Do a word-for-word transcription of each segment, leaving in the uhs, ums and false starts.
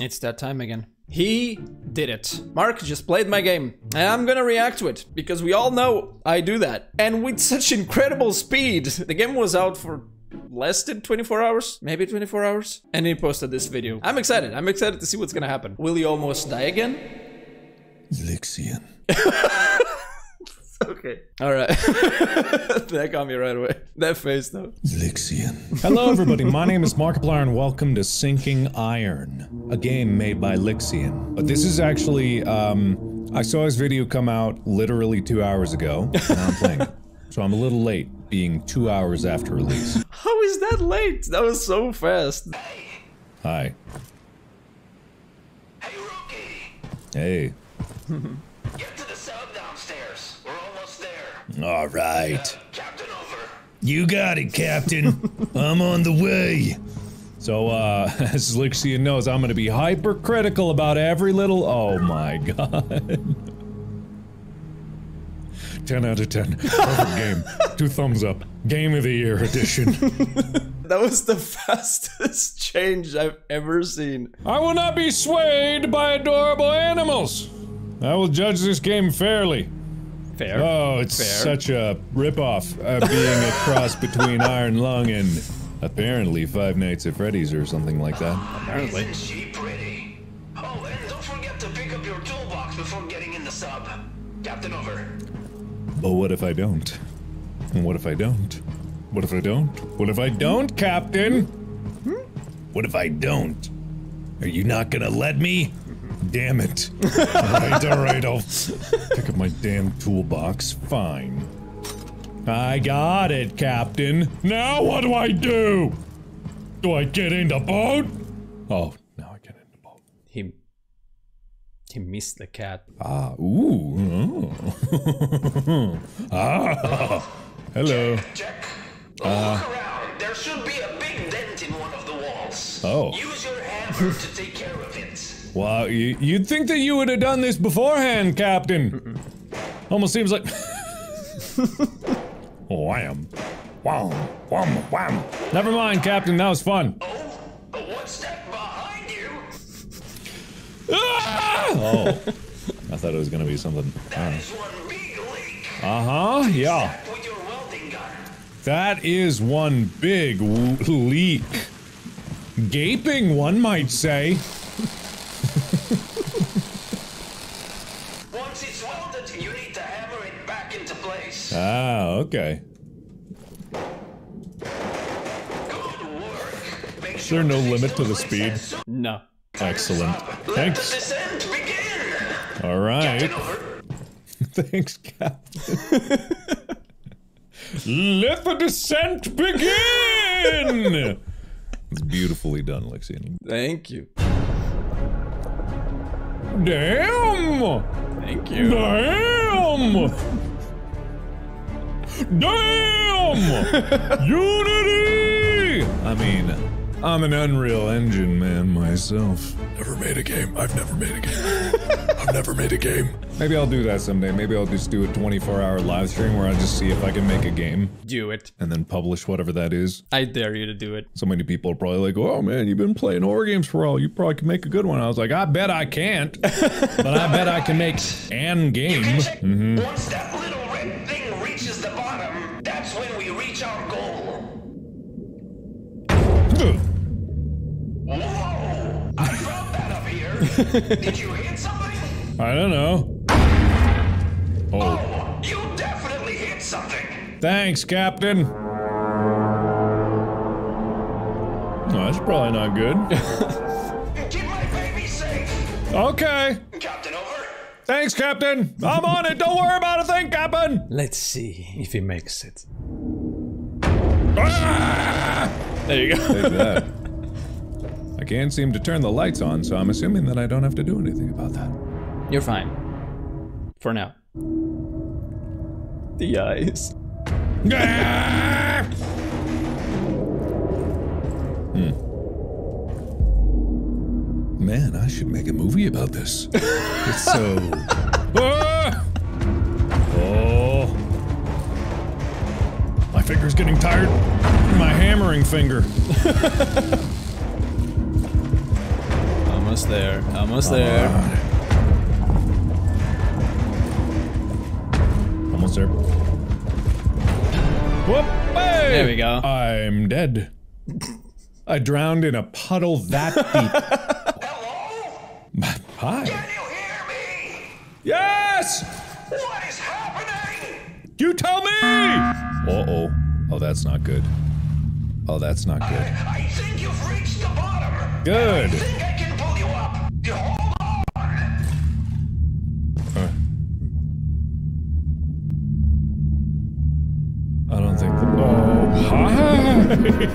It's that time again. He did it. Mark just played my game, and I'm gonna react to it, because we all know I do that. And with such incredible speed. The game was out for less than twenty-four hours, maybe twenty-four hours, and he posted this video. I'm excited, I'm excited to see what's gonna happen. Will he almost die again? Lixian. Okay. All right. That got me right away. That face though. Lixian. Hello everybody, my name is Markiplier and welcome to Sinking Iron, a game made by Lixian. But this is actually, um, I saw his video come out literally two hours ago, and I'm playing it. So I'm a little late, being two hours after release. How is that late? That was so fast. Hey. Hi. Hey, Rookie. Hey. Get to the sub downstairs. We're almost there. All right. Uh, Captain, over. You got it, Captain. I'm on the way. So, uh, as Lixian knows, I'm gonna be hypercritical about every little- oh my god. ten out of ten. Perfect game. Two thumbs up. Game of the year edition. That was the fastest change I've ever seen. I will not be swayed by adorable animals. I will judge this game fairly. Fair. Oh, it's fair. Such a ripoff. Uh, being a cross between Iron Lung and apparently Five Nights at Freddy's or something like that. Oh, apparently. Isn't she pretty? Oh, and don't forget to pick up your toolbox before getting in the sub. Captain, over. But what if I don't? And what if I don't? What if I don't? What if I don't, Captain? What if I don't? Are you not gonna let me? Damn it. Alright, alright, I'll pick up my damn toolbox. Fine. I got it, Captain. Now what do I do? Do I get in the boat? Oh, now I get in the boat. He... He missed the cat. Ah, ooh. Oh. Ah. Hello. Check, check. Uh, Look around. There should be a big dent in one of the walls. Oh. Use your hammer to take care of it. Wow, you, you'd think that you would have done this beforehand, Captain. Almost seems like... Wham. Wham. Wham. Wham. Never mind, Captain, that was fun. Oh, but one step behind you. Ah! Oh. I thought it was gonna be something. Uh-huh, uh-huh. Yeah. That is one big leak. Gaping, one might say. Once it's welded, you need to hammer it back into place. Ah, okay. Good work. Make sure. Is there no limit to the speed? No. Excellent. Thanks. All right. Thanks, Captain. Let the descent begin. It's beautifully done, Lixian. Thank you. Damn! Thank you. Damn! Damn! Unity! I mean, I'm an Unreal Engine man myself. Never made a game. I've never made a game. I've never made a game. Maybe I'll do that someday. Maybe I'll just do a twenty-four hour live stream where I just see if I can make a game. Do it. And then publish whatever that is. I dare you to do it. So many people are probably like, oh man, you've been playing horror games for all. You probably can make a good one. I was like, I bet I can't. But I bet I can make an game. Mm-hmm. Once that little red thing reaches the bottom, that's when we reach our goal. Whoa! I dropped that up here. Did you hit somebody? I don't know. Oh. Oh, you definitely hit something. Thanks, Captain. No, that's probably not good. Keep my baby safe. Okay. Captain, over. Thanks, Captain. I'm on it. Don't worry about a thing, Captain. Let's see if he makes it. Ah! There you go. Take that. I can't seem to turn the lights on, so I'm assuming that I don't have to do anything about that. You're fine. For now. The eyes. Hmm. Man, I should make a movie about this. It's so... Ah! Oh. My finger's getting tired. My hammering finger. almost there. Almost there. Uh, almost there. Whoop! Hey! There we go. I'm dead. I drowned in a puddle that deep. Hello? Hi. Can you hear me? Yes! What is happening? You tell me! Uh-oh. Oh, that's not good. Oh, that's not good. I, I think you've reached the bottom. Good. I think I can pull you up. You hold on. Uh, I don't think. The,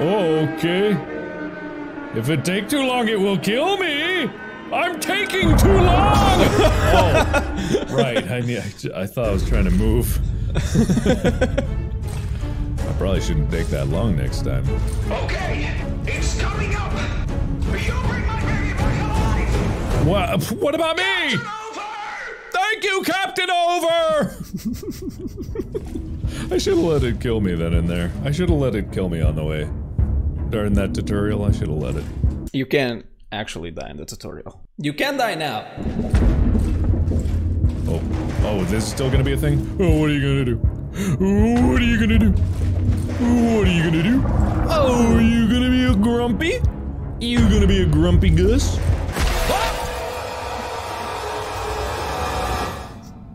oh, hi. Oh, okay. If it take too long, it will kill me. I'm taking too long. Oh, right. I mean, I, I thought I was trying to move. Probably shouldn't take that long next time. Okay, it's coming up. You'll bring my baby back alive. What? What about me? Captain Over! Thank you, Captain Over. I should have let it kill me then and there. I should have let it kill me on the way. During that tutorial, I should have let it. You can actually die in the tutorial. You can die now. Oh, oh, is this still gonna be a thing? Oh, what are you gonna do? Oh, what are you gonna do? What are you gonna do? Oh, are you gonna be a grumpy? You gonna be a grumpy Gus? Ah!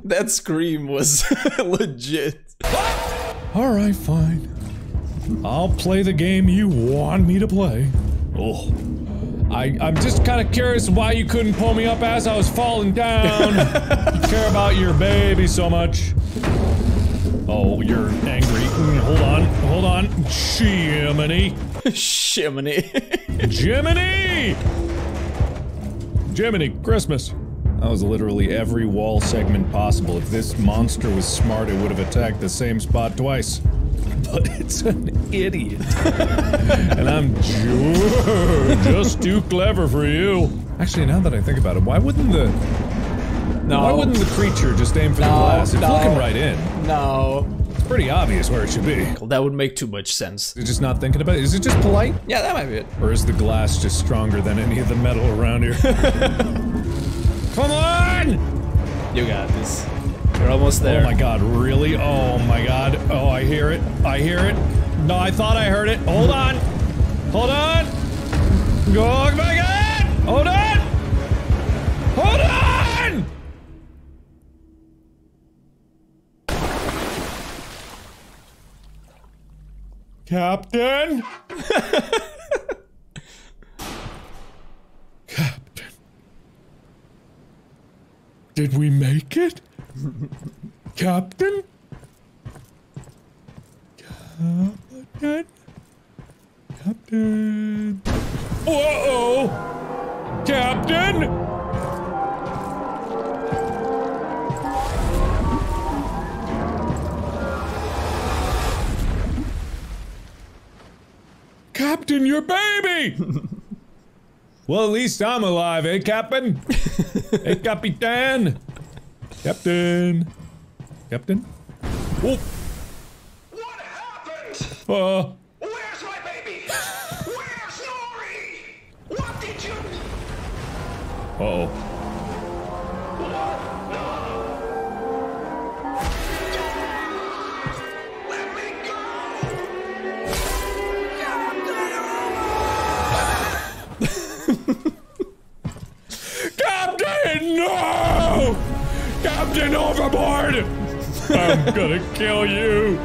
That scream was legit. Ah! Alright, fine. I'll play the game you want me to play. Oh. I, I'm just kind of curious why you couldn't pull me up as I was falling down. You care about your baby so much. Oh, you're angry. Hold on, hold on. Jiminy. Jiminy. Jiminy! Jiminy, Christmas. That was literally every wall segment possible. If this monster was smart, it would have attacked the same spot twice. But it's an idiot. And I'm just too clever for you. Actually, now that I think about it, why wouldn't the... No. Why wouldn't the creature just aim for no, the glass? It's no. looking right in. No. It's pretty obvious where it should be. Well, that would make too much sense. You're just not thinking about it? Is it just polite? Yeah, that might be it. Or is the glass just stronger than any of the metal around here? Come on! You got this. You're almost there. Oh my god, really? Oh my god. Oh, I hear it. I hear it. No, I thought I heard it. Hold on. Hold on. Go back in! Hold on! Hold on! Captain? Captain. Did we make it? Captain? Captain? Captain? Uh-oh! Captain? Captain, your baby! Well, at least I'm alive, eh, Captain? Hey, Capitan! Captain! Captain? Oh! What happened? Uh... Where's my baby? Where's Nori? What did you... Uh-oh. Captain, no! Captain Overboard! I'm gonna kill you!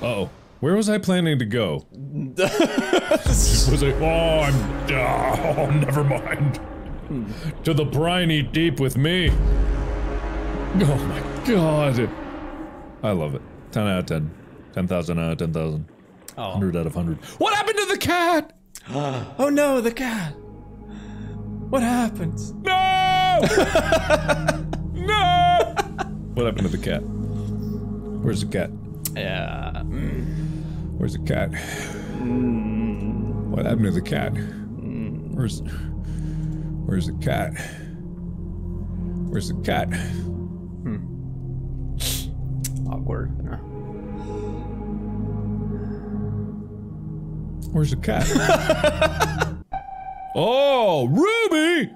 Uh-oh. Where was I planning to go? Was I- oh, I'm- oh, never mind. Hmm. To the briny deep with me. Oh my god. I love it. ten out of ten. ten thousand out of ten thousand. Oh. one hundred out of one hundred. What happened to the cat? Oh no, the cat. What happened? No! No! What happened to the cat? Where's the cat? Yeah. Mm. Where's the cat? Mm. What happened to the cat? Mm. Where's... Where's the cat? Where's the cat? Hmm. Awkward. Where's the cat? Oh, Ruby!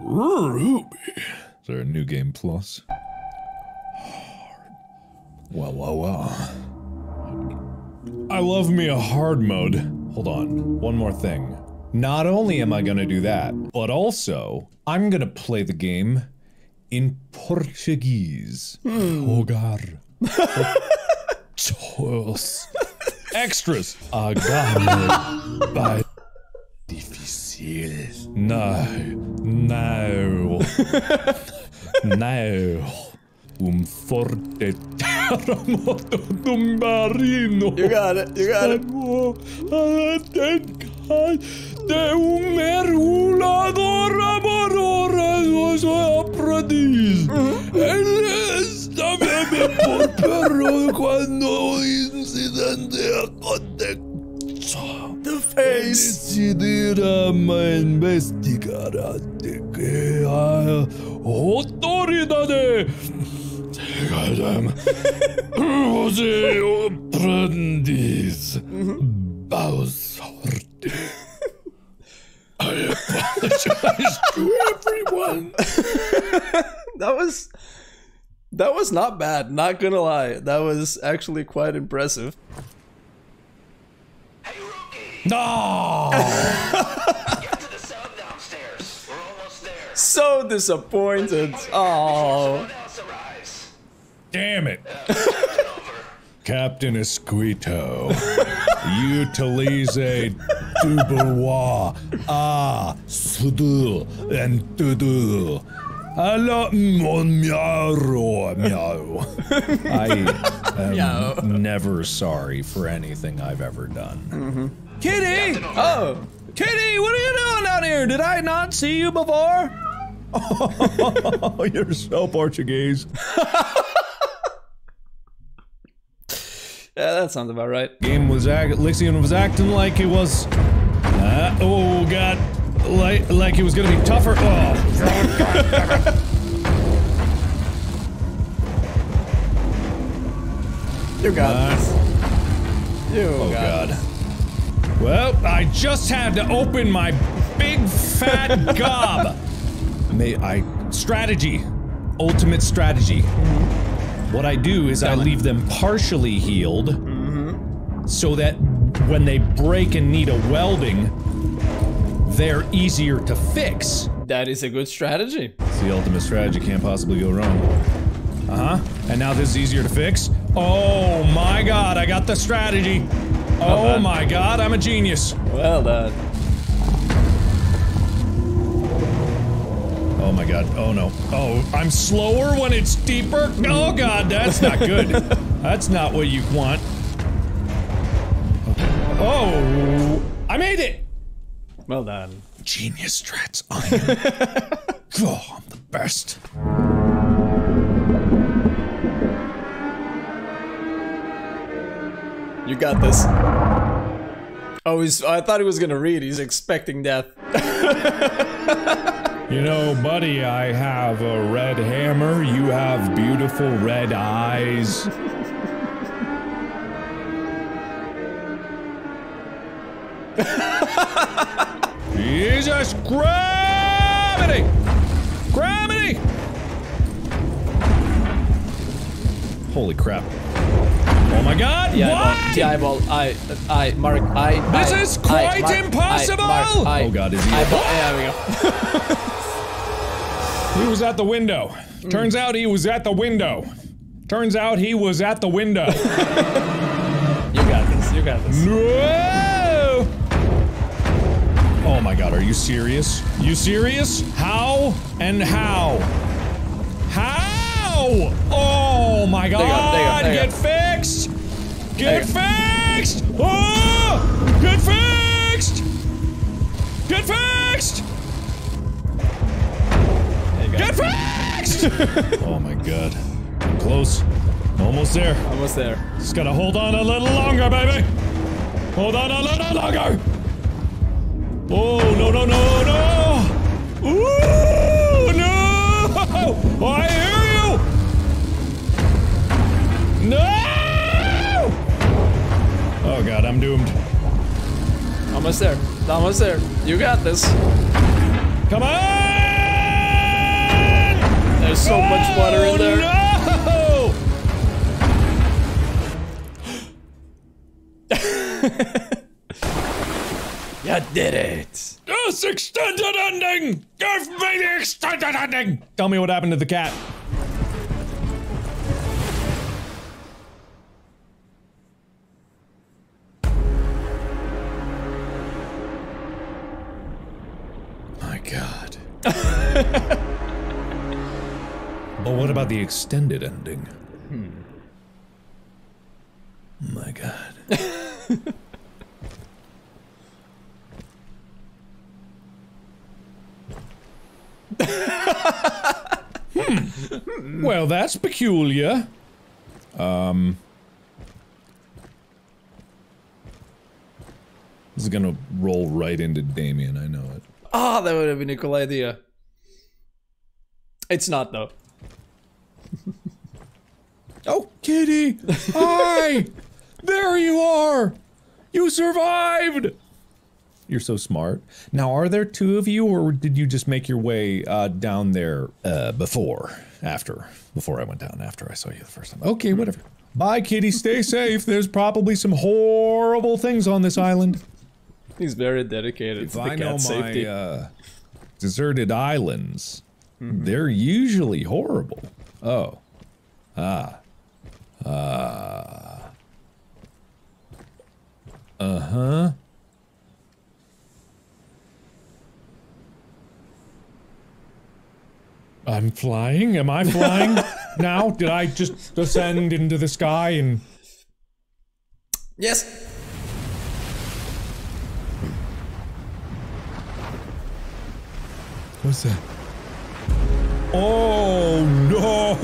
Ruby. Is there a new game plus? Well, well, well. I love me a hard mode. Hold on, one more thing. Not only am I gonna do that, but also, I'm gonna play the game in Portuguese. Jogar. Chos. Extras. Agarre. By. Difícil. No. No. No. Um forte terremoto do marino. You got it, you got it. De un mergulhador amoroso soy aprendiz. Él está bebé por perro cuando incidente acontece. The face. Decidirá investigar de que hay autoridades. Você aprendiz Bowsorte. I apologize to everyone. That was that was not bad, not gonna lie. That was actually quite impressive. Hey rookie! No! Get to the sub downstairs. We're almost there. So disappointed. Oh. Damn it! Captain Esquito, Utilize du bois, ah, sudu, and tudu. Hello, mon meow, meow. I am never sorry for anything I've ever done. Mm-hmm. Kitty! Oh! Kitty, what are you doing out here? Did I not see you before? Oh, you're so Portuguese. Yeah, that sounds about right. Game was act- Lixian was acting like it was... Uh, oh god. Like, like it was gonna be tougher. Oh. You got uh, this. You oh got god. This. Well, I just had to open my big fat gob. May I... Strategy. Ultimate strategy. What I do is I leave them partially healed, mm-hmm. so that when they break and need a welding, they're easier to fix. That is a good strategy. It's the ultimate strategy, can't possibly go wrong. Uh-huh, and now this is easier to fix. Oh my god, I got the strategy. Oh uh-huh. my god, I'm a genius. Well done. Oh my god, oh no. Oh, I'm slower when it's deeper? Oh god, that's not good. That's not what you want. Oh, I made it! Well done. Genius strats, I am. Oh, I'm the best. You got this. Oh, he's, I thought he was gonna read, he's expecting death. You know, buddy, I have a red hammer, you have beautiful red eyes. Jesus, gravity! Gravity! Holy crap. Oh my god, the why? The eyeball, I, I, Mark, I, This I, is quite I, Mark, impossible! I, Mark, I, oh god, is he eyeball, yeah, there we go. He was at the window. Mm. Turns out he was at the window. Turns out he was at the window. You got this, you got this. No! Oh my god, are you serious? You serious? How and how? How? Oh my god, they got, they got, they get got. fixed! Get fixed! Oh! Get fixed! Get fixed! Get fixed! Oh my god. I'm close. Almost there. Almost there. Just gotta hold on a little longer, baby! Hold on a little longer! Oh, no, no, no, no! Ooh, no! I hear you! No! Oh god, I'm doomed. Almost there. Almost there. You got this. Come on! There's so oh, much water in there. No! You did it. This extended ending! Give me the extended ending! Tell me what happened to the cat. God. But what about the extended ending? Hmm. My God. Hmm. Well, that's peculiar. Um. This is gonna roll right into Damien, I know it. Ah, oh, that would have been a cool idea. It's not, though. Oh, kitty! Hi! There you are! You survived! You're so smart. Now, are there two of you, or did you just make your way uh, down there uh, before? After. Before I went down, after I saw you the first time. Okay, whatever. Bye, kitty. Stay safe. There's probably some horrible things on this island. He's very dedicated if to the I know my, safety. Uh, deserted islands, mm-hmm. They're usually horrible. Oh. Ah. Ah. Uh. Uh-huh. I'm flying? Am I flying now? Did I just ascend into the sky and... Yes! What's that? Oh no!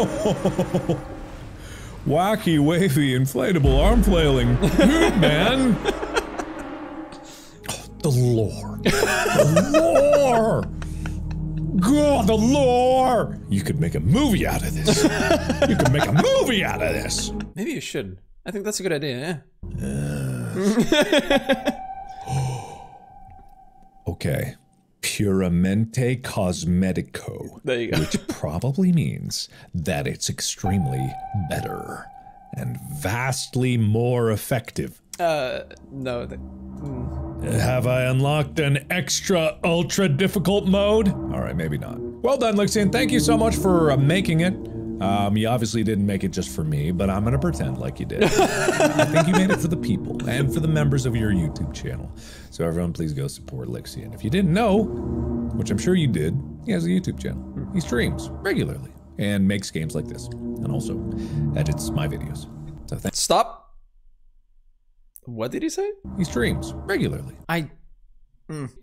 Wacky, wavy, inflatable arm flailing. Dude, man! Oh, the lore. The lore! God, the lore! You could make a movie out of this. You could make a movie out of this. Maybe you should. I think that's a good idea, yeah? Uh. Okay. Puramente Cosmetico, there you go. Which probably means that it's extremely better and vastly more effective. Uh, no. That, mm. Have I unlocked an extra ultra difficult mode? All right, maybe not. Well done, Lixian. Thank you so much for uh, making it. Um, you obviously didn't make it just for me, but I'm gonna pretend like you did. I think you made it for the people and for the members of your YouTube channel. So everyone, please go support Lixian. If you didn't know, which I'm sure you did, he has a YouTube channel. He streams regularly and makes games like this, and also edits my videos. So thanks. Stop. What did he say? He streams regularly. I.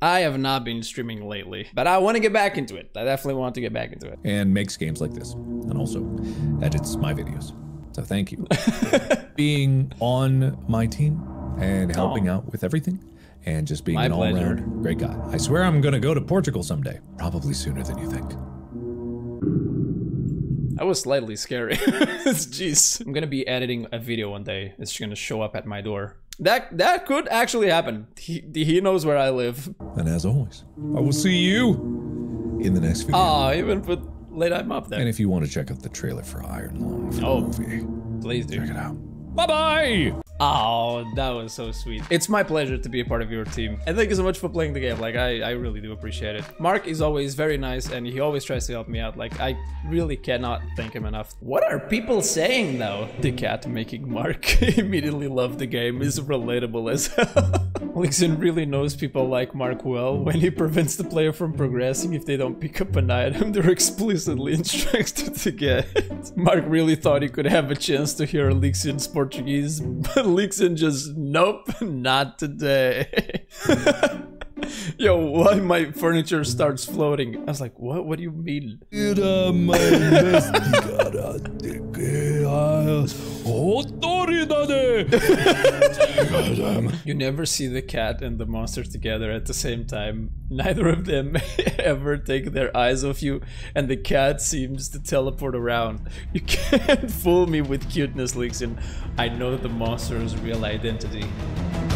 I have not been streaming lately, but I want to get back into it. I definitely want to get back into it. And makes games like this, and also edits my videos. So thank you for being on my team and helping oh. out with everything, and just being my an all-around great guy. I swear I'm gonna go to Portugal someday, probably sooner than you think. That was slightly scary. Jeez, I'm gonna be editing a video one day. It's gonna show up at my door. That that could actually happen. He, he knows where I live. And as always, I will see you in the next video. Ah, oh, even put Late Night Mop there. And if you want to check out the trailer for Iron Lung for oh, the movie, please do. Check it out. Bye-bye! Oh, that was so sweet. It's my pleasure to be a part of your team. And thank you so much for playing the game. Like, I, I really do appreciate it. Mark is always very nice, and he always tries to help me out. Like, I really cannot thank him enough. What are people saying, though? The cat making Mark immediately love the game is relatable as hell. Lixian really knows people like Mark well when he prevents the player from progressing if they don't pick up an item they're explicitly instructed to get. Mark really thought he could have a chance to hear Lixian's Portuguese, but Lixian just, nope, not today. Yo, why my furniture starts floating? I was like, what? What do you mean? You never see the cat and the monster together at the same time. Neither of them ever take their eyes off you, and the cat seems to teleport around. You can't fool me with cuteness, Lixian. I know the monster's real identity.